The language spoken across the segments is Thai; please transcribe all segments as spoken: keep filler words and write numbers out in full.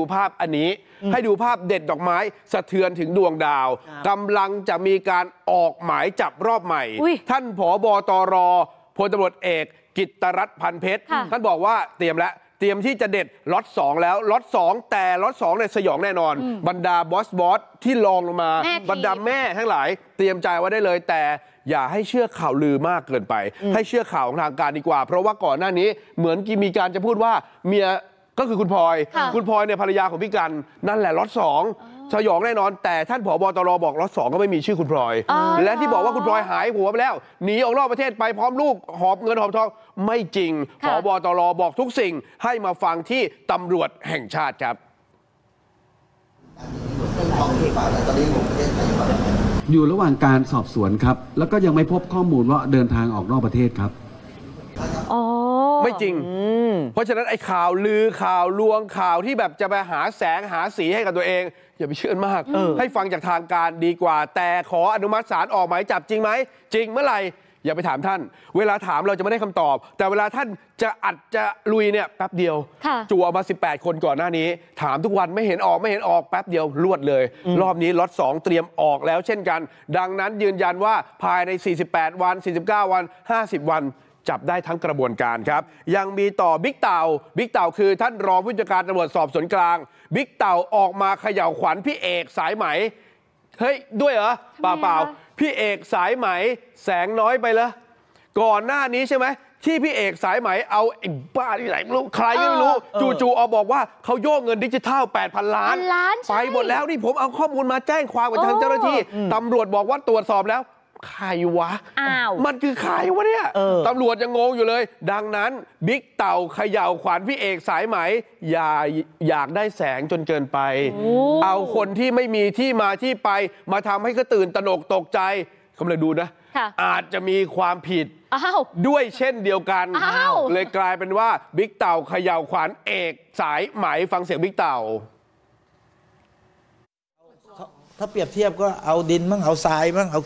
ดูภาพอันนี้ให้ดูภาพเด็ดดอกไม้สะเทือนถึงดวงดาวกำลังจะมีการออกหมายจับรอบใหม่ท่านผบ.ตร.พลตำรวจเอกกิตติรัตน์ พรรณเพชรท่านบอกว่าเตรียมแล้วเตรียมที่จะเด็ดล็อตสองแล้วล็อตสองแต่ล็อตสองเนี่ยสยองแน่นอนบรรดาบอสบอสที่ลองลงมาบรรดาแม่ทั้งหลายเตรียมใจไว้ได้เลยแต่อย่าให้เชื่อข่าวลือมากเกินไปให้เชื่อข่าวของทางการดีกว่าเพราะว่าก่อนหน้านี้เหมือนมีการจะพูดว่าเมียก็คือคุณพลอยคุณพลอยเนี่ยภรรยาของพี่กันนั่นแหละล็อตสองสยองแน่นอนแต่ท่านผบ.ตร.บอกล็อตสองก็ไม่มีชื่อคุณพลอยและที่บอกว่าคุณพลอยหายหัวไปแล้วหนีออกนอกประเทศไปพร้อมลูกหอบเงินหอบทองไม่จริงผบ.ตร.บอกทุกสิ่งให้มาฟังที่ตำรวจแห่งชาติครับอยู่ระหว่างการสอบสวนครับแล้วก็ยังไม่พบข้อมูลว่าเดินทางออกนอกประเทศครับไม่จริงเพราะฉะนั้นไอ้ข่าวลือข่าวลวงข่าวที่แบบจะไปหาแสงหาสีให้กับตัวเองอย่าไปเชื่อมากให้ฟังจากทางการดีกว่าแต่ขออนุมัติศาลออกหมายจับจริงไหมจริงเมื่อไหร่อย่าไปถามท่านเวลาถามเราจะไม่ได้คำตอบแต่เวลาท่านจะอัดจะลุยเนี่ยแป๊บเดียวจู่เอามาสิบแปดคนก่อนหน้านี้ถามทุกวันไม่เห็นออกไม่เห็นออกแป๊บเดียวรวดเลยรอบนี้ล็อตสองเตรียมออกแล้วเช่นกันดังนั้นยืนยันว่าภายในสี่สิบแปดวันสี่สิบเก้าวันห้าสิบวันจับได้ทั้งกระบวนการครับยังมีต่อบิ๊กเต่าบิ๊กเต่าคือท่านรองผู้จัดการตำรวจสอบสวนกลางบิ๊กเต่าออกมาเขย่าขวัญพี่เอกสายไหมเฮ้ยด้วยเหรอเปล่าเปล่าพี่เอกสายไหมแสงน้อยไปเหรอก่อนหน้านี้ใช่ไหมที่พี่เอกสายไหมเอาไอ้บ้าที่ไหนไม่รู้ใครไม่รู้จู่ๆเอาบอกว่าเขาโยกเงินดิจิทัล แปดพัน ล้านไปหมดแล้วนี่ผมเอาข้อมูลมาแจ้งความกับทางเจ้าหน้าที่ตำรวจบอกว่าตรวจสอบแล้วใครวะมันคือใครวะเนี่ยตำรวจยังงงอยู่เลยดังนั้นบิ๊กเต่าเขย่าขวัญพี่เอกสายไหมอย่าอยากได้แสงจนเกินไปเอาคนที่ไม่มีที่มาที่ไปมาทำให้เขาตื่นตระหนกตกใจกำลังดูนะอาจจะมีความผิดด้วยเช่นเดียวกันเลยกลายเป็นว่าบิ๊กเต่าเขย่าขวัญเอกสายไหมฟังเสียงบิ๊กเต่าถ้าเปรียบเทียบก็เอาดินมั่งเอาทรายมั่งเอา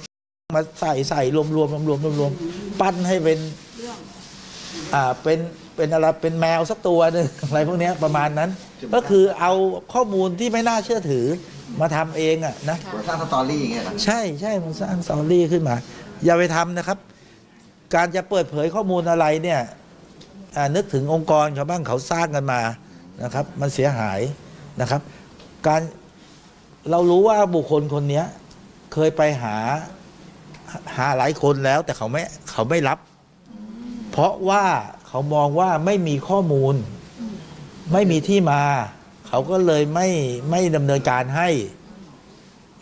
มาใส่ใส่รวมรวมรวมรวมรวมปั้นให้เป็นอ่าเป็นเป็นอะไรเป็นแมวสักตัวนึงอะไรพวกนี้ประมาณนั้นก็คือเอาข้อมูลที่ไม่น่าเชื่อถือมาทำเองอ่ะนะสร้างสตอรี่อย่างเงี้ยใช่ใช่มันสร้างสตอรี่ขึ้นมาอย่าไปทำนะครับการจะเปิดเผยข้อมูลอะไรเนี่ยนึกถึงองค์กรเขาบ้างเขาสร้างกันมานะครับมันเสียหายนะครับการเรารู้ว่าบุคคลคนนี้เคยไปหาหาหลายคนแล้วแต่เขาไม่เขาไม่รับเพราะว่าเขามองว่าไม่มีข้อมูลไม่มีที่มาเขาก็เลยไม่ไม่ดำเนินการให้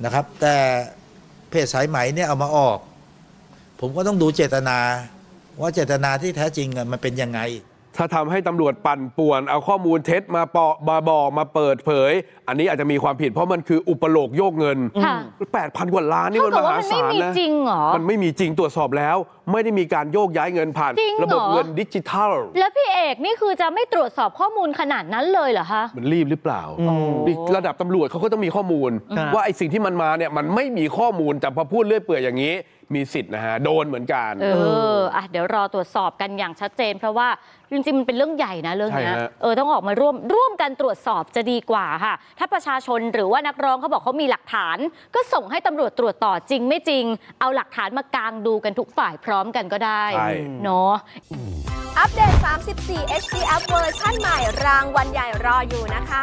นะครับแต่เพจสายไหมเนี่ยเอามาออกผมก็ต้องดูเจตนาว่าเจตนาที่แท้จริงมันเป็นยังไงถ้าทำให้ตำรวจปั่นป่วนเอาข้อมูลเท็จมาปะมาบอกมาเปิดเผยอันนี้อาจจะมีความผิดเพราะมันคืออุปโลกโยกเงิน แปดพัน กว่าล้านนี่มันมหาศาลนะมันไม่มีจริงตรวจสอบแล้วไม่ได้มีการโยกย้ายเงินผ่านระบบเงินดิจิทัลแล้วพี่เอกนี่คือจะไม่ตรวจสอบข้อมูลขนาดนั้นเลยเหรอคะมันรีบหรือเปล่าระดับตำรวจเขาก็ต้องมีข้อมูลว่าไอ้สิ่งที่มันมาเนี่ยมันไม่มีข้อมูลแต่พอพูดเลื่อยเปื่อยอย่างนี้มีสิทธิ์นะฮะโดนเหมือนกันเอออ่ะเดี๋ยวรอตรวจสอบกันอย่างชัดเจนเพราะว่าจริงๆมันเป็นเรื่องใหญ่นะเรื่องนี้เออต้องออกมาร่วมร่วมกันตรวจสอบจะดีกว่าค่ะถ้าประชาชนหรือว่านักร้องเขาบอกเขามีหลักฐานก็ส่งให้ตำรวจตรวจต่อจริงไม่จริงเอาหลักฐานมากางดูกันทุกฝ่ายพร้อมกันก็ได้เนาะอัปเดตสามสิบสี่ เอช ดี อัพ เวอร์ชั่นใหม่รางวัลใหญ่รออยู่นะคะ